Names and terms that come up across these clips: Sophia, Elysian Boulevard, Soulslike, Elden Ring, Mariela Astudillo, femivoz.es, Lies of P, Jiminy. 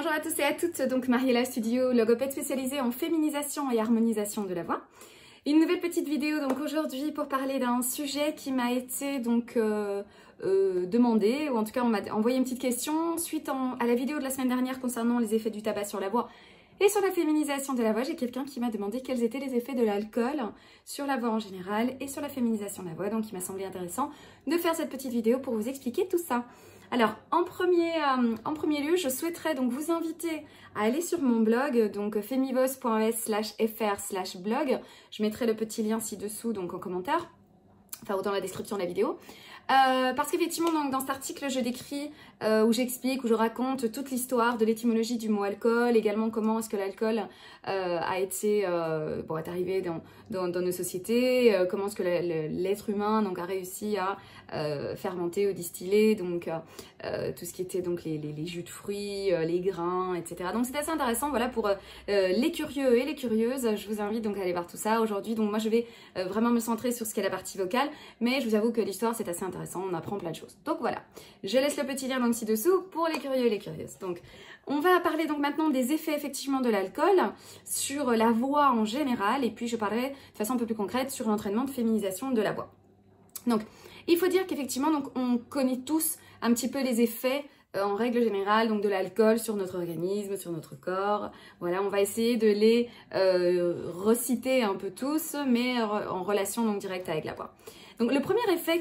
Bonjour à tous et à toutes, donc Mariela Astudillo, logopède spécialisée en féminisation et harmonisation de la voix. Une nouvelle petite vidéo donc aujourd'hui pour parler d'un sujet qui m'a été donc demandé, ou en tout cas on m'a envoyé une petite question suite à la vidéo de la semaine dernière concernant les effets du tabac sur la voix et sur la féminisation de la voix. J'ai quelqu'un qui m'a demandé quels étaient les effets de l'alcool sur la voix en général et sur la féminisation de la voix, donc il m'a semblé intéressant de faire cette petite vidéo pour vous expliquer tout ça. Alors, en premier lieu, je souhaiterais donc vous inviter à aller sur mon blog, donc femivoz.es/fr/blog. Je mettrai le petit lien ci-dessous, donc en commentaire, enfin ou dans la description de la vidéo. Parce qu'effectivement, dans cet article, je décris, où j'explique, où je raconte toute l'histoire de l'étymologie du mot alcool, également comment est-ce que l'alcool est arrivé dans nos sociétés, comment est-ce que l'être humain donc, a réussi à fermenter ou distiller donc, tout ce qui était donc, les jus de fruits, les grains, etc. Donc c'est assez intéressant, voilà, pour les curieux et les curieuses, je vous invite donc à aller voir tout ça aujourd'hui. Donc moi, je vais vraiment me centrer sur ce qu'est la partie vocale, mais je vous avoue que l'histoire, c'est assez intéressant. On apprend plein de choses. Donc voilà, je laisse le petit lien donc ci-dessous pour les curieux et les curieuses. Donc on va parler donc maintenant des effets effectivement de l'alcool sur la voix en général, et puis je parlerai de façon un peu plus concrète sur l'entraînement de féminisation de la voix. Donc il faut dire qu'effectivement donc on connaît tous un petit peu les effets en règle générale donc de l'alcool sur notre organisme, sur notre corps. Voilà, on va essayer de les reciter un peu tous, mais en relation donc directe avec la voix. Donc le premier effet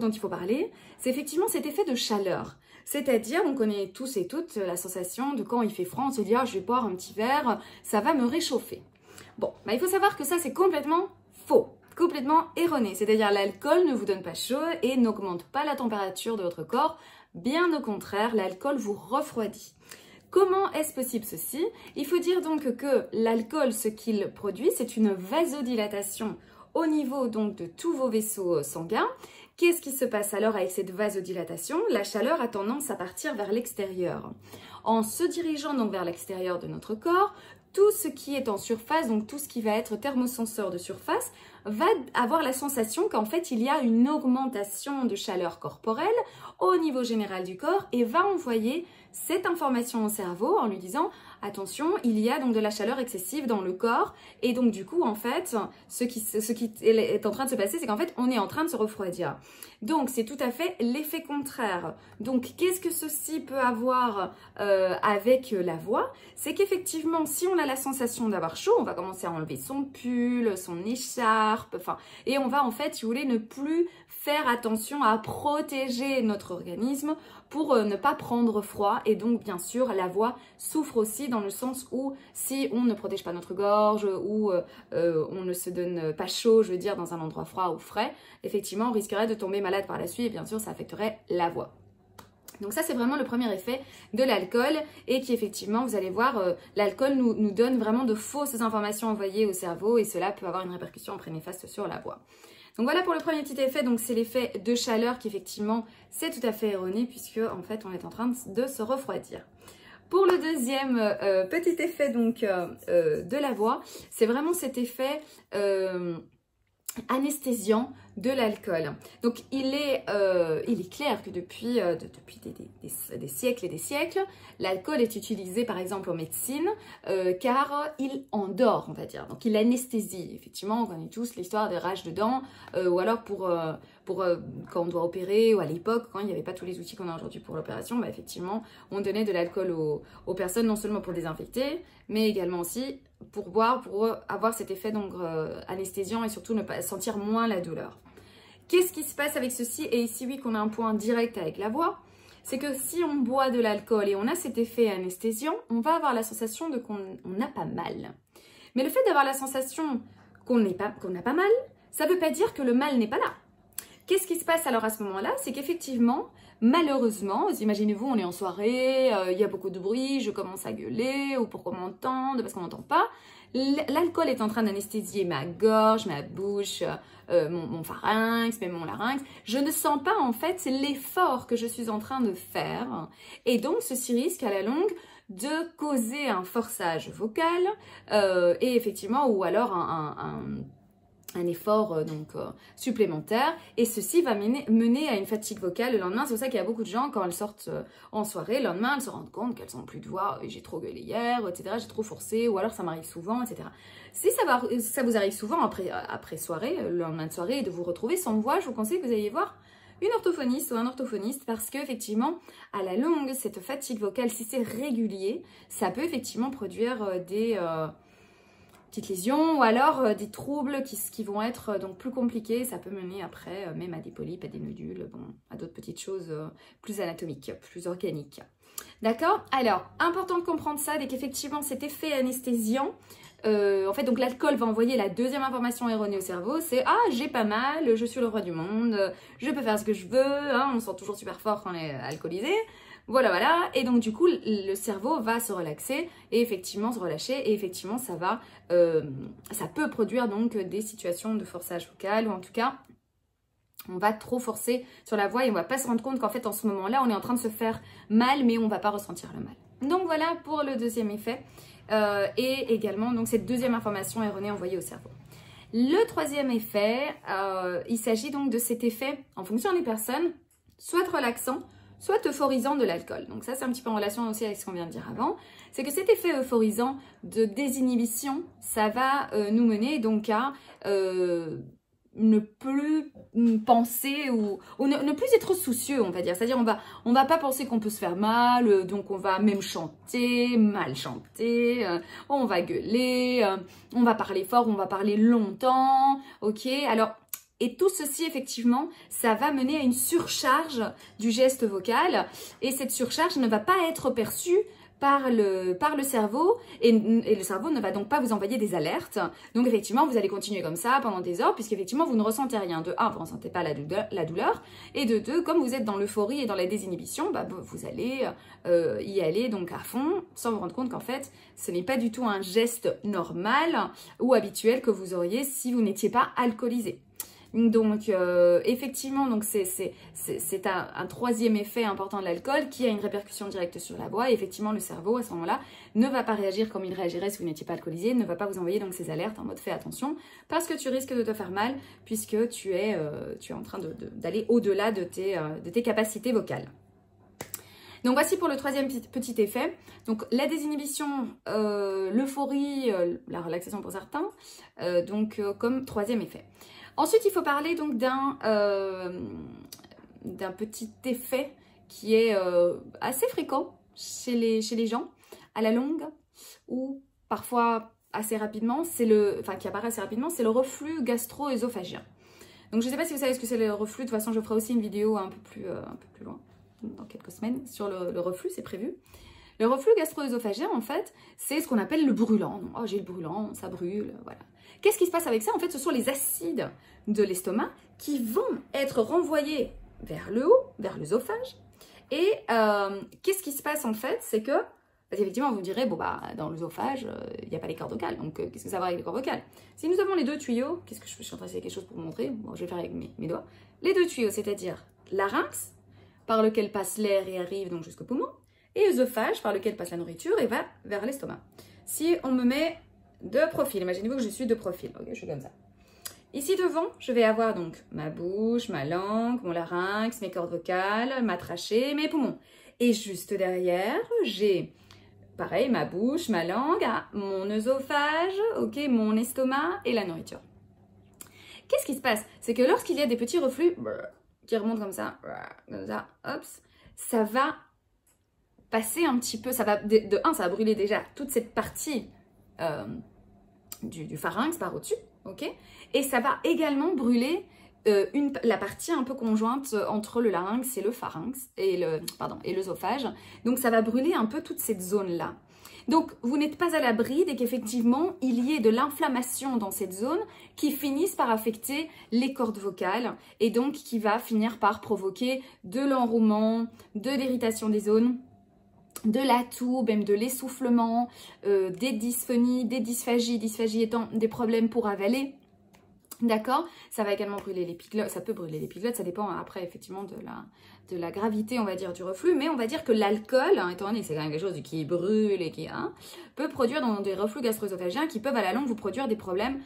dont il faut parler, c'est effectivement cet effet de chaleur. C'est-à-dire, on connaît tous et toutes la sensation de quand il fait froid, on se dit « Ah, je vais boire un petit verre, ça va me réchauffer ». Bon, bah, il faut savoir que ça, c'est complètement faux, complètement erroné. C'est-à-dire, l'alcool ne vous donne pas chaud et n'augmente pas la température de votre corps. Bien au contraire, l'alcool vous refroidit. Comment est-ce possible ceci? Il faut dire donc que l'alcool, ce qu'il produit, c'est une vasodilatation au niveau donc de tous vos vaisseaux sanguins. Qu'est-ce qui se passe alors avec cette vasodilatation? La chaleur a tendance à partir vers l'extérieur. En se dirigeant donc vers l'extérieur de notre corps, tout ce qui est en surface, donc tout ce qui va être thermosenseur de surface, va avoir la sensation qu'en fait il y a une augmentation de chaleur corporelle au niveau général du corps et va envoyer cette information au cerveau en lui disant « Attention, il y a donc de la chaleur excessive dans le corps » et donc du coup en fait, ce qui est en train de se passer, c'est qu'en fait on est en train de se refroidir. Donc c'est tout à fait l'effet contraire. Donc qu'est-ce que ceci peut avoir avec la voix? C'est qu'effectivement si on a la sensation d'avoir chaud, on va commencer à enlever son pull, son écharpe, enfin, et on va en fait, si vous voulez, ne plus faire attention à protéger notre organisme pour ne pas prendre froid. Et donc, bien sûr, la voix souffre aussi dans le sens où si on ne protège pas notre gorge ou on ne se donne pas chaud, je veux dire, dans un endroit froid ou frais, effectivement, on risquerait de tomber malade par la suite et bien sûr, ça affecterait la voix. Donc ça, c'est vraiment le premier effet de l'alcool et qui, effectivement, vous allez voir, l'alcool nous donne vraiment de fausses informations envoyées au cerveau et cela peut avoir une répercussion après néfaste sur la voix. Donc voilà pour le premier petit effet, donc c'est l'effet de chaleur qui, effectivement, c'est tout à fait erroné puisque, en fait, on est en train de se refroidir. Pour le deuxième petit effet donc de la voix, c'est vraiment cet effet anesthésiant de l'alcool. Donc il est clair que depuis des siècles et des siècles, l'alcool est utilisé par exemple en médecine car il endort, on va dire. Donc il anesthésie. Effectivement, on connaît tous l'histoire des rages de dents ou alors pour quand on doit opérer, ou à l'époque quand il n'y avait pas tous les outils qu'on a aujourd'hui pour l'opération, bah, effectivement on donnait de l'alcool aux personnes non seulement pour désinfecter mais également aussi pour boire, pour avoir cet effet donc anesthésiant et surtout ne pas sentir moins la douleur. Qu'est-ce qui se passe avec ceci? Et ici, oui, qu'on a un point direct avec la voix. C'est que si on boit de l'alcool et on a cet effet anesthésiant, on va avoir la sensation qu'on n'a pas mal. Mais le fait d'avoir la sensation qu'on n'a pas mal, ça ne veut pas dire que le mal n'est pas là. Qu'est-ce qui se passe alors à ce moment-là? C'est qu'effectivement, malheureusement, imaginez-vous, on est en soirée, il y a beaucoup de bruit, je commence à gueuler, ou pour qu'on m'entende, parce qu'on n'entend pas. L'alcool est en train d'anesthésier ma gorge, ma bouche, mon pharynx, même mon larynx. Je ne sens pas en fait l'effort que je suis en train de faire. Et donc, ceci risque à la longue de causer un forçage vocal, et effectivement, ou alors un un effort supplémentaire, et ceci va mener à une fatigue vocale le lendemain. C'est pour ça qu'il y a beaucoup de gens, quand elles sortent en soirée, le lendemain, elles se rendent compte qu'elles n'ont plus de voix, j'ai trop gueulé hier, etc., j'ai trop forcé, ou alors ça m'arrive souvent, etc. Si ça vous arrive souvent après soirée, le lendemain de soirée, et de vous retrouver sans voix, je vous conseille que vous ayez voir une orthophoniste ou un orthophoniste, parce qu'effectivement, à la longue, cette fatigue vocale, si c'est régulier, ça peut effectivement produire des... petites lésions, ou alors des troubles qui vont être donc plus compliqués. Ça peut mener après même à des polypes, à des nodules, bon, à d'autres petites choses plus anatomiques, plus organiques. D'accord? Alors, important de comprendre ça, dès qu'effectivement cet effet anesthésiant, en fait, donc l'alcool va envoyer la deuxième information erronée au cerveau, c'est « Ah, j'ai pas mal, je suis le roi du monde, je peux faire ce que je veux, hein, on se sent toujours super fort quand on est alcoolisé ». Voilà, voilà. Et donc, du coup, le cerveau va se relaxer et effectivement se relâcher. Et effectivement, ça peut produire donc des situations de forçage vocal, ou en tout cas, on va trop forcer sur la voix et on ne va pas se rendre compte qu'en fait, en ce moment-là, on est en train de se faire mal, mais on ne va pas ressentir le mal. Donc, voilà pour le deuxième effet et également donc cette deuxième information erronée envoyée au cerveau. Le troisième effet, il s'agit donc de cet effet, en fonction des personnes, soit relaxant, soit euphorisant de l'alcool. Donc ça, c'est un petit peu en relation aussi avec ce qu'on vient de dire avant. C'est que cet effet euphorisant de désinhibition, ça va nous mener donc à ne plus penser ou ne plus être soucieux, on va dire. C'est-à-dire, on va pas penser qu'on peut se faire mal, donc on va même chanter, mal chanter, on va gueuler, on va parler fort, on va parler longtemps, ok? Alors, et tout ceci, effectivement, ça va mener à une surcharge du geste vocal. Et cette surcharge ne va pas être perçue par le cerveau. Et le cerveau ne va donc pas vous envoyer des alertes. Donc, effectivement, vous allez continuer comme ça pendant des heures, puisqu'effectivement, vous ne ressentez rien. De un, vous ne ressentez pas la douleur. Et de deux, comme vous êtes dans l'euphorie et dans la désinhibition, bah, vous allez y aller donc à fond, sans vous rendre compte qu'en fait, ce n'est pas du tout un geste normal ou habituel que vous auriez si vous n'étiez pas alcoolisé. Donc, effectivement, c'est un troisième effet important de l'alcool qui a une répercussion directe sur la voix. Et effectivement, le cerveau, à ce moment-là, ne va pas réagir comme il réagirait si vous n'étiez pas alcoolisé, ne va pas vous envoyer donc ces alertes en mode « fais attention » parce que tu risques de te faire mal puisque tu es en train d'aller au-delà de tes capacités vocales. Donc, voici pour le troisième petit effet. Donc, la désinhibition, l'euphorie, la relaxation pour certains, comme troisième effet. Ensuite, il faut parler donc d'un petit effet qui est assez fréquent chez les gens, à la longue, ou parfois assez rapidement, qui apparaît assez rapidement, c'est le reflux gastro-œsophagien. Donc, je ne sais pas si vous savez ce que c'est le reflux, de toute façon, je ferai aussi une vidéo un peu plus loin, dans quelques semaines, sur le reflux, c'est prévu. Le reflux gastro-œsophagien, en fait, c'est ce qu'on appelle le brûlant. Oh, j'ai le brûlant, ça brûle, voilà. Qu'est-ce qui se passe avec ça? En fait, ce sont les acides de l'estomac qui vont être renvoyés vers le haut, vers l'œsophage. Et qu'est-ce qui se passe, en fait? C'est que, effectivement, vous me direz, bon, bah, dans l'œsophage, il n'y a pas les cordes vocales. Donc, qu'est-ce que ça va avec les cordes vocales? Si nous avons les deux tuyaux, qu'est-ce que je suis en train d'essayer quelque chose pour vous montrer? Bon, je vais faire avec mes doigts. Les deux tuyaux, c'est-à-dire la larynx, par lequel passe l'air et arrive donc jusqu'au poumon, et l'œsophage, par lequel passe la nourriture et va vers l'estomac. Si on me met de profil, imaginez-vous que je suis de profil, ok, je suis comme ça. Ici devant, je vais avoir donc ma bouche, ma langue, mon larynx, mes cordes vocales, ma trachée, mes poumons. Et juste derrière, j'ai, pareil, ma bouche, ma langue, mon œsophage, ok, mon estomac et la nourriture. Qu'est-ce qui se passe? C'est que lorsqu'il y a des petits reflux qui remontent comme ça, hop, ça va passer un petit peu, ça va, ça va brûler déjà toute cette partie du pharynx par au-dessus, ok? Et ça va également brûler la partie un peu conjointe entre le larynx et le pharynx, et l'œsophage. Donc ça va brûler un peu toute cette zone-là. Donc vous n'êtes pas à l'abri dès qu'effectivement il y ait de l'inflammation dans cette zone qui finisse par affecter les cordes vocales et donc qui va finir par provoquer de l'enrouement, de l'irritation des zones, de la toux, même de l'essoufflement, des dysphonies, des dysphagies étant des problèmes pour avaler, D'accord, ça va également brûler l'épiglotte, ça peut brûler l'épiglotte, ça dépend après effectivement de la gravité, on va dire, du reflux, mais on va dire que l'alcool, hein, étant donné que c'est quand même quelque chose qui brûle et qui hein, peut produire dans des reflux gastro-œsophagiens qui peuvent à la longue vous produire des problèmes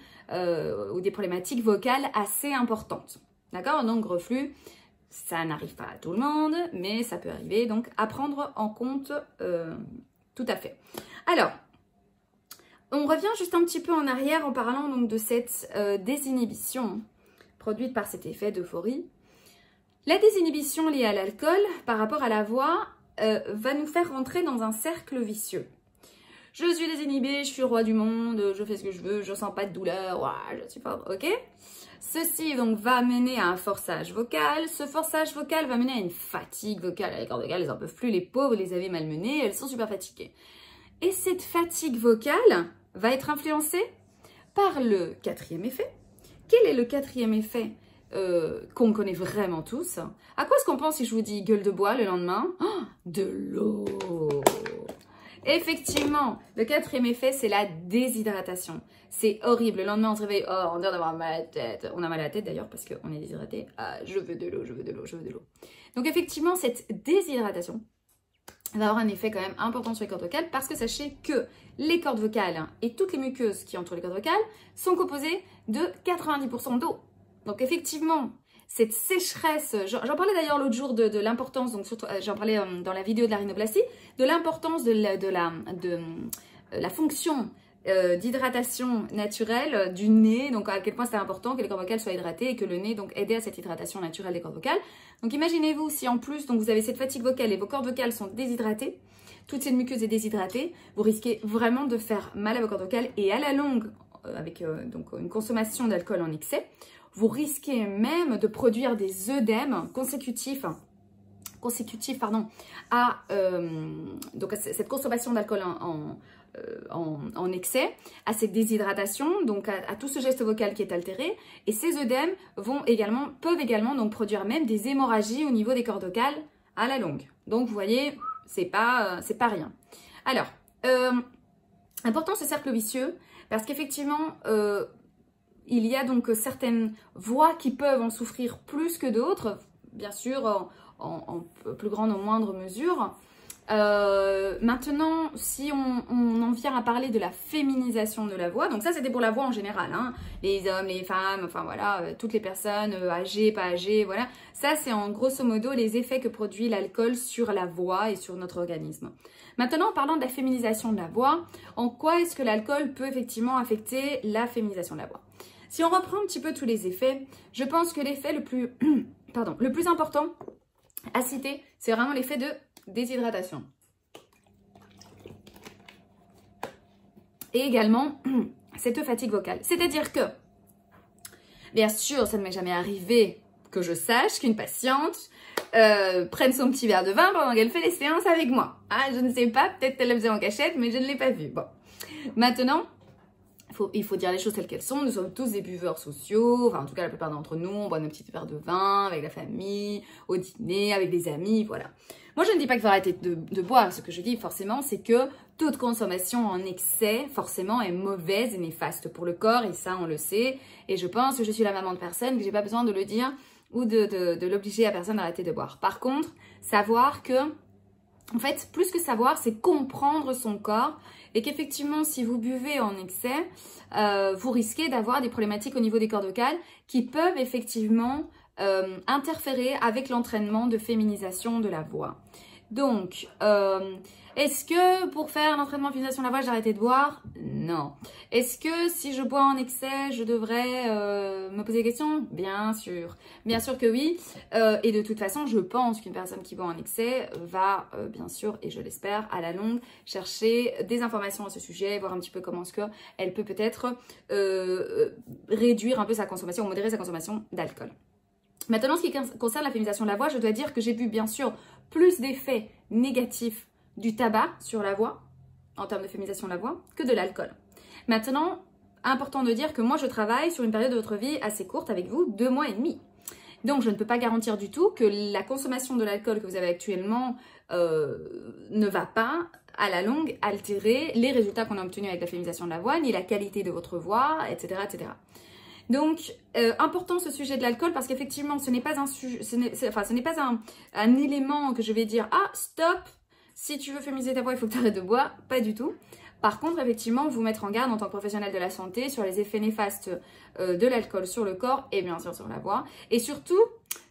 ou des problématiques vocales assez importantes. D'accord, donc reflux, ça n'arrive pas à tout le monde, mais ça peut arriver, donc à prendre en compte tout à fait. Alors, on revient juste un petit peu en arrière en parlant donc de cette désinhibition produite par cet effet d'euphorie. La désinhibition liée à l'alcool par rapport à la voix va nous faire rentrer dans un cercle vicieux. Je suis désinhibée, je suis roi du monde, je fais ce que je veux, je ne sens pas de douleur, ouah, je suis fort, ok? Ceci donc va mener à un forçage vocal. Ce forçage vocal va mener à une fatigue vocale. Les cordes vocales, elles n'en peuvent plus, les pauvres, les avaient malmenées, elles sont super fatiguées. Et cette fatigue vocale va être influencée par le quatrième effet. Quel est le quatrième effet qu'on connaît vraiment tous? À quoi est-ce qu'on pense si je vous dis gueule de bois le lendemain? Oh, de l'eau! Effectivement, le quatrième effet, c'est la déshydratation. C'est horrible. Le lendemain, on se réveille, oh, on a d'avoir mal à la tête. On a mal à la tête d'ailleurs parce qu'on est déshydraté. Ah, je veux de l'eau, je veux de l'eau, je veux de l'eau. Donc effectivement, cette déshydratation va avoir un effet quand même important sur les cordes vocales parce que sachez que les cordes vocales et toutes les muqueuses qui entourent les cordes vocales sont composées de 90% d'eau. Donc effectivement, cette sécheresse, j'en parlais d'ailleurs l'autre jour de l'importance, donc j'en parlais dans la vidéo de la rhinoplastie, de l'importance de la fonction d'hydratation naturelle du nez, donc à quel point c'était important que les cordes vocales soient hydratées et que le nez donc aidait à cette hydratation naturelle des cordes vocales. Donc imaginez-vous si en plus donc vous avez cette fatigue vocale et vos cordes vocales sont déshydratées, toute cette muqueuse est déshydratée, vous risquez vraiment de faire mal à vos cordes vocales et à la longue, avec donc une consommation d'alcool en excès, vous risquez même de produire des œdèmes consécutifs, à donc à cette consommation d'alcool en excès, à cette déshydratation, donc à tout ce geste vocal qui est altéré, et ces œdèmes peuvent également donc produire même des hémorragies au niveau des cordes vocales à la longue. Donc vous voyez, c'est pas rien. Alors important ce cercle vicieux parce qu'effectivement il y a donc certaines voix qui peuvent en souffrir plus que d'autres, bien sûr en plus grande ou moindre mesure. Maintenant, si on en vient à parler de la féminisation de la voix, donc ça c'était pour la voix en général, hein, les hommes, les femmes, enfin voilà, toutes les personnes âgées, pas âgées, voilà, ça c'est en grosso modo les effets que produit l'alcool sur la voix et sur notre organisme. Maintenant, en parlant de la féminisation de la voix, en quoi est-ce que l'alcool peut effectivement affecter la féminisation de la voix? Si on reprend un petit peu tous les effets, je pense que l'effet le plus important à citer, c'est vraiment l'effet de déshydratation. Et également, cette fatigue vocale. C'est-à-dire que, bien sûr, ça ne m'est jamais arrivé que je sache qu'une patiente prenne son petit verre de vin pendant qu'elle fait les séances avec moi. Ah, je ne sais pas, peut-être qu'elle le faisait en cachette, mais je ne l'ai pas vu. Bon, maintenant, il faut dire les choses telles qu'elles sont. Nous sommes tous des buveurs sociaux, enfin en tout cas la plupart d'entre nous, on boit nos petits verres de vin avec la famille, au dîner, avec des amis, voilà. Moi, je ne dis pas qu'il faut arrêter de boire. Ce que je dis, forcément, c'est que toute consommation en excès, forcément, est mauvaise et néfaste pour le corps. Et ça, on le sait. Et je pense que je suis la maman de personne, que je n'ai pas besoin de le dire ou de l'obliger à personne d'arrêter de boire. Par contre, savoir que, en fait, plus que savoir, c'est comprendre son corps. Et qu'effectivement, si vous buvez en excès, vous risquez d'avoir des problématiques au niveau des cordes vocales qui peuvent effectivement interférer avec l'entraînement de féminisation de la voix. Donc, est-ce que pour faire l'entraînement de féminisation de la voix, j'ai arrêté de boire? Non. Est-ce que si je bois en excès, je devrais me poser des questions? Bien sûr. Bien sûr que oui. Et de toute façon, je pense qu'une personne qui boit en excès va, bien sûr, et je l'espère, à la longue, chercher des informations à ce sujet, voir un petit peu comment est-ce qu'elle peut peut-être réduire un peu sa consommation ou modérer sa consommation d'alcool. Maintenant, en ce qui concerne la féminisation de la voix, je dois dire que j'ai vu bien sûr plus d'effets négatifs du tabac sur la voix, en termes de féminisation de la voix, que de l'alcool. Maintenant, important de dire que moi je travaille sur une période de votre vie assez courte avec vous, 2 mois et demi. Donc je ne peux pas garantir du tout que la consommation de l'alcool que vous avez actuellement ne va pas à la longue altérer les résultats qu'on a obtenus avec la féminisation de la voix, ni la qualité de votre voix, etc. etc. Donc, important ce sujet de l'alcool parce qu'effectivement, ce n'est pas un sujet, ce n'est pas un élément que je vais dire « Ah, stop, si tu veux féminiser ta voix, il faut que tu arrêtes de boire », pas du tout. Par contre, effectivement, vous mettre en garde en tant que professionnel de la santé sur les effets néfastes de l'alcool sur le corps et bien sûr sur la voix. Et surtout,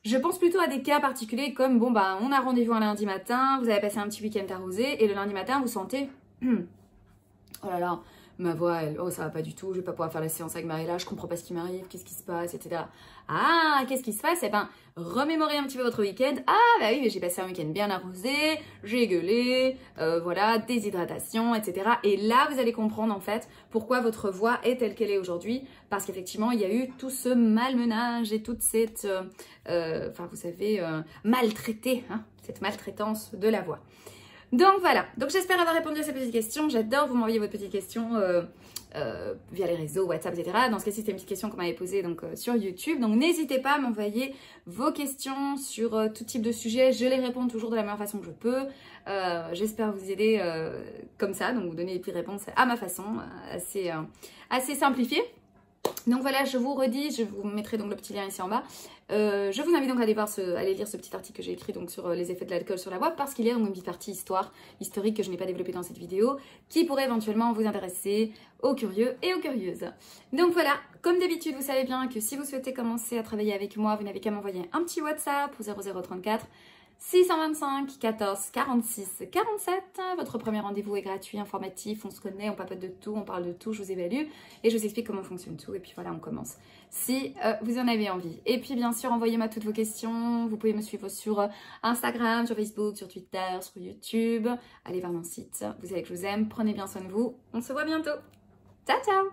je pense plutôt à des cas particuliers comme, bon, bah, on a rendez-vous un lundi matin, vous avez passé un petit week-end arrosé et le lundi matin, vous sentez « Oh là là !» Ma voix, elle, oh, ça va pas du tout, je vais pas pouvoir faire la séance avec Mariela, je comprends pas ce qui m'arrive, qu'est-ce qui se passe, etc. Ah, qu'est-ce qui se passe? Eh ben, remémorez un petit peu votre week-end. Ah, bah oui, mais j'ai passé un week-end bien arrosé, j'ai gueulé, voilà, déshydratation, etc. Et là, vous allez comprendre, en fait, pourquoi votre voix est telle qu'elle est aujourd'hui, parce qu'effectivement, il y a eu tout ce malmenage et toute cette, enfin, vous savez, maltraité, hein, cette maltraitance de la voix. Donc voilà, donc j'espère avoir répondu à ces petites questions. J'adore vous m'envoyer votre petite question via les réseaux, WhatsApp, etc. Dans ce cas-ci, c'était une petite question qu'on m'avait posée donc, sur YouTube. Donc n'hésitez pas à m'envoyer vos questions sur tout type de sujet. Je les réponds toujours de la meilleure façon que je peux. J'espère vous aider comme ça, donc vous donner des petites réponses à ma façon, assez simplifiée. Donc voilà, je vous redis, je vous mettrai donc le petit lien ici en bas. Je vous invite donc à aller voir aller lire ce petit article que j'ai écrit donc sur les effets de l'alcool sur la voix, parce qu'il y a donc une petite partie historique que je n'ai pas développée dans cette vidéo, qui pourrait éventuellement vous intéresser aux curieux et aux curieuses. Donc voilà, comme d'habitude, vous savez bien que si vous souhaitez commencer à travailler avec moi, vous n'avez qu'à m'envoyer un petit WhatsApp au 0034 625 14 46 47. Votre premier rendez-vous est gratuit, informatif, on se connaît, on papote de tout, on parle de tout, je vous évalue et je vous explique comment fonctionne tout. Et puis voilà, on commence si vous en avez envie. Et puis bien sûr, envoyez-moi toutes vos questions. Vous pouvez me suivre sur Instagram, sur Facebook, sur Twitter, sur YouTube. Allez voir mon site, vous savez que je vous aime, prenez bien soin de vous. On se voit bientôt. Ciao, ciao!